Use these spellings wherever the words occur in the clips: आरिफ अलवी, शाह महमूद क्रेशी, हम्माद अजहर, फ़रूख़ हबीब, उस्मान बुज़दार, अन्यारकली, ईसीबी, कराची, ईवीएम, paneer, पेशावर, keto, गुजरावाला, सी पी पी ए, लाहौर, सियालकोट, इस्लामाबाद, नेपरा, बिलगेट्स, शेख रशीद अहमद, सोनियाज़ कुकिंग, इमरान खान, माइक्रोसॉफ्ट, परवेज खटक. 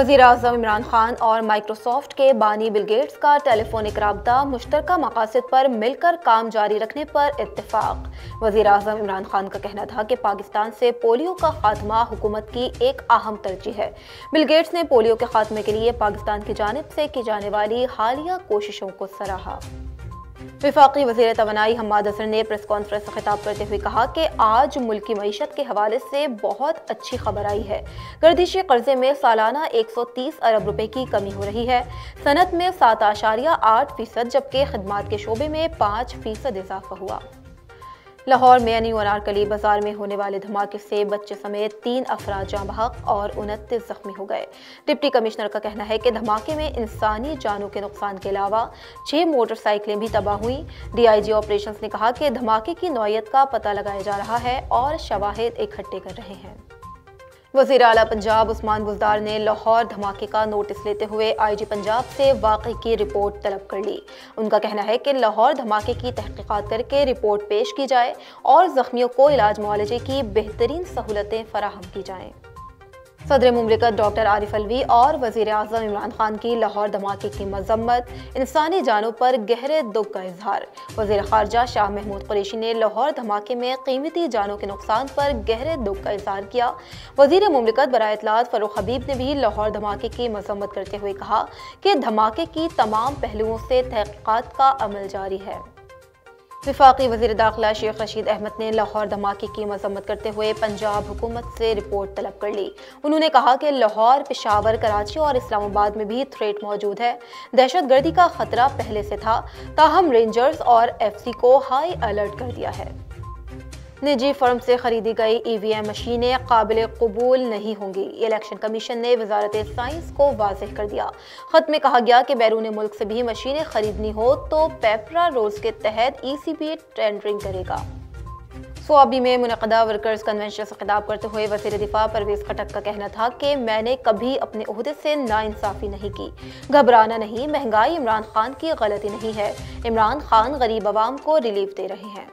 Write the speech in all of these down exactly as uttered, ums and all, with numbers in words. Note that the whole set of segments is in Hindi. वज़ीर आज़म इमरान खान और माइक्रोसॉफ्ट के बानी बिलगेट्स का टेलीफोनिक रब्ता, मुश्तरका मकासद पर मिलकर काम जारी रखने पर इत्तेफाक। वज़ीर आज़म इमरान खान का कहना था कि पाकिस्तान से पोलियो का खात्मा हुकूमत की एक अहम तरजीह है। बिलगेट्स ने पोलियो के खात्मे के लिए पाकिस्तान की जानिब से की जाने वाली हालिया कोशिशों को सराहा। वफाकी वज़ीर तवानाई हम्माद अजहर ने प्रेस कॉन्फ्रेंस से खिताब करते हुए कहा कि आज मुल्क की मईशत के हवाले से बहुत अच्छी खबर आई है। गर्दिशी कर्जे में सालाना एक सौ तीस अरब रुपए की कमी हो रही है, सनत में सात आशारिया आठ फीसद जबकि खदमात के शोबे में पाँच फीसद इजाफा हुआ। लाहौर में न्यू अन्यारकली बाजार में होने वाले धमाके से बच्चे समेत तीन अफराद जाँ बहक और उनतीस जख्मी हो गए। डिप्टी कमिश्नर का कहना है कि धमाके में इंसानी जानों के नुकसान के अलावा छः मोटरसाइकिलें भी तबाह हुई। डीआईजी ऑपरेशंस ने कहा कि धमाके की नौयत का पता लगाया जा रहा है और शवाहिद इकट्ठे कर रहे हैं। वज़ीर आला पंजाब उस्मान बुज़दार ने लाहौर धमाके का नोटिस लेते हुए आईजी पंजाब से वाक़े की रिपोर्ट तलब कर ली। उनका कहना है कि लाहौर धमाके की तहकीकात करके रिपोर्ट पेश की जाए और ज़ख्मियों को इलाज मुआलजे की बेहतरीन सहूलतें फराहम की जाएँ। सदर मुमलिकत डॉक्टर आरिफ अलवी और वज़ीर आज़म इमरान खान की लाहौर धमाके की मजम्मत, इंसानी जानों पर गहरे दुख का इजहार। वज़ीर ख़ारजा शाह महमूद क्रेशी ने लाहौर धमाके में कीमती जानों के नुकसान पर गहरे दुख का इजहार किया। वज़ीर मुमलिकत बराए इतलात फ़रूख़ हबीब ने भी लाहौर धमाके की मजम्मत करते हुए कहा कि धमाके की तमाम पहलुओं से तहक़ीक़ात का अमल जारी है। वफाकी वज़ीर दाखिला शेख रशीद अहमद ने लाहौर धमाके की मजम्मत करते हुए पंजाब हुकूमत से रिपोर्ट तलब कर ली। उन्होंने कहा कि लाहौर, पेशावर, कराची और इस्लामाबाद में भी थ्रेट मौजूद है। दहशतगर्दी का ख़तरा पहले से था, ताहम रेंजर्स और एफसी को हाई अलर्ट कर दिया है। निजी फर्म से खरीदी गई ईवीएम मशीनें काबिल कबूल नहीं होंगी, इलेक्शन कमीशन ने वजारत साइंस को वाजह कर दिया। खत में कहा गया कि बैरून मुल्क से भी मशीनें खरीदनी हो तो पेपरा रूल्स के तहत ईसीबी टेंडरिंग करेगा। स्वाबी में मुनक़दा वर्कर्स कन्वेंशन से खिताब करते हुए वज़ीर दिफ़ा परवेज खटक का कहना था कि मैंने कभी अपने ओहदे से नाइंसाफ़ी नहीं की। घबराना नहीं, महंगाई इमरान खान की गलती नहीं है, इमरान खान गरीब आवाम को रिलीफ दे रहे हैं।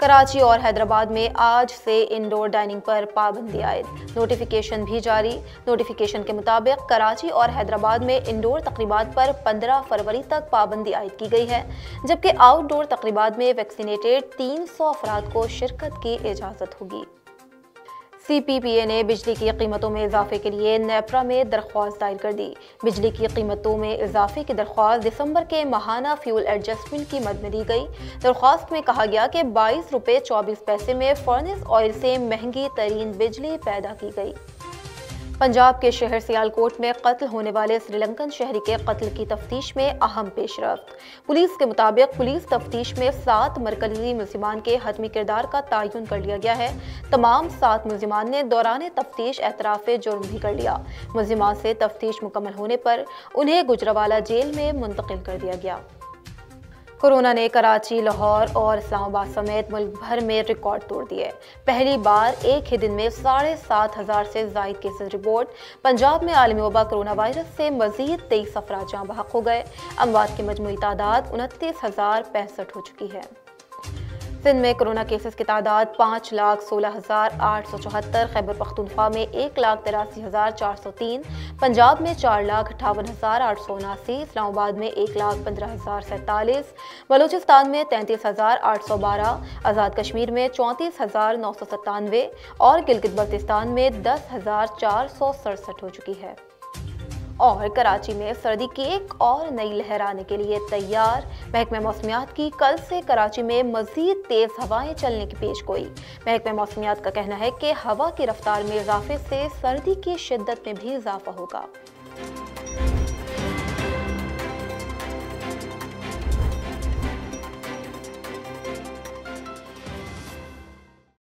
कराची और हैदराबाद में आज से इंडोर डाइनिंग पर पाबंदी आयद, नोटिफिकेशन भी जारी। नोटिफिकेशन के मुताबिक कराची और हैदराबाद में इंडोर तकरीबात पर पंद्रह फरवरी तक पाबंदी आयद की गई है, जबकि आउटडोर तकरीबात में वैक्सीनेटेड तीन सौ अफराद को शिरकत की इजाज़त होगी। सी पी पी ए ने बिजली की कीमतों में इजाफे के लिए नेपरा में दरख्वास्त दायर कर दी। बिजली की कीमतों में इजाफे की दरख्वास्त दिसंबर के माहाना फ्यूल एडजस्टमेंट की मद में दी गई। दरख्वास्त में कहा गया कि बाईस रुपये चौबीस पैसे में फर्नेस ऑयल से महंगी तरीन बिजली पैदा की गई। पंजाब के शहर सियालकोट में कत्ल होने वाले श्रीलंकन शहरी के कत्ल की तफ्तीश में अहम पेशरफ्त। पुलिस के मुताबिक पुलिस तफ्तीश में सात मरकजी मुलजिमान के हतमी किरदार का तयन कर लिया गया है। तमाम सात मुलजिमान ने दौरान तफ्तीश एतराफ़ जुर्म भी कर लिया। मुलजिमान से तफ्तीश मुकम्मल होने पर उन्हें गुजरावाला जेल में मुंतकिल कर दिया गया। कोरोना ने कराची, लाहौर और इस्लामाबाद समेत मुल्क भर में रिकॉर्ड तोड़ दिए। पहली बार एक ही दिन में साढ़े सात हज़ार से ज़ायद केसेज रिपोर्ट। पंजाब में आलमी वबा कोरोना वायरस से मज़ीद तेईस अफराद जाँ बहक हो गए। अमवात की मजमूई तादाद उनतीस हज़ार पैंसठ हो चुकी है। सिंध में कोरोना केसेस की तादाद पाँच लाख सोलह हज़ार आठ सौ चौहत्तर, खैबर पख्तूनख्वा में एक लाख तिरासी हज़ार चार सौ तीन, पंजाब में चार लाख अट्ठावन हज़ार आठ सौ उनासी, इस्लामाबाद में एक लाख पंद्रह हज़ार सैंतालीस, बलूचिस्तान में तैंतीस हज़ार आठ सौ बारह, आज़ाद कश्मीर में चौंतीस हज़ार नौ सौ सत्तानवे और गिलगित बल्तिस्तान में दस हज़ार चार सौ सड़सठ हो चुकी है। और कराची में सर्दी की एक और नई लहर आने के लिए तैयार। महकमा मौसमियात की कल से कराची में मज़ीद तेज़ हवाएं चलने की पेशगोई। महकमा मौसमियात का कहना है कि हवा की रफ्तार में इजाफे से सर्दी की शिद्दत में भी इजाफा होगा।